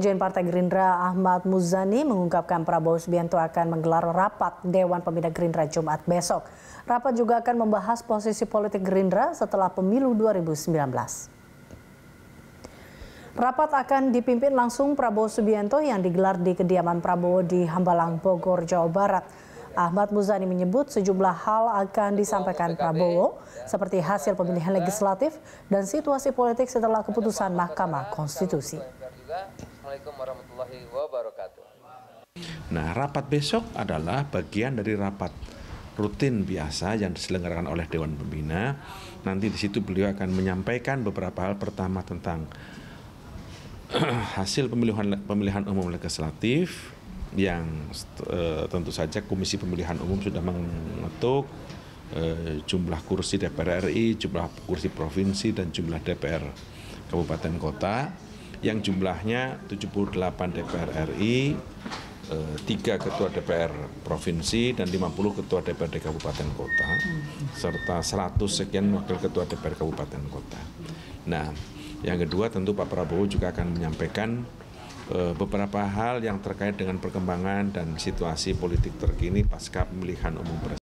Sekjen Partai Gerindra Ahmad Muzani mengungkapkan Prabowo Subianto akan menggelar rapat Dewan Pembina Gerindra Jumat besok. Rapat juga akan membahas posisi politik Gerindra setelah pemilu 2019. Rapat akan dipimpin langsung Prabowo Subianto yang digelar di kediaman Prabowo di Hambalang, Bogor, Jawa Barat. Ahmad Muzani menyebut sejumlah hal akan disampaikan Prabowo, seperti hasil pemilihan legislatif dan situasi politik setelah keputusan Mahkamah Konstitusi. Nah, rapat besok adalah bagian dari rapat rutin biasa yang diselenggarakan oleh Dewan Pembina. Nanti di situ beliau akan menyampaikan beberapa hal, pertama tentang hasil pemilihan umum legislatif yang tentu saja Komisi Pemilihan Umum sudah mengetuk jumlah kursi DPR RI, jumlah kursi provinsi, dan jumlah DPR kabupaten kota yang jumlahnya 78 DPR RI, 3 ketua DPR provinsi, dan 50 ketua DPRD kabupaten kota, serta 100 sekian wakil ketua DPR kabupaten kota. Nah, yang kedua tentu Pak Prabowo juga akan menyampaikan beberapa hal yang terkait dengan perkembangan dan situasi politik terkini pasca pemilihan umum presiden.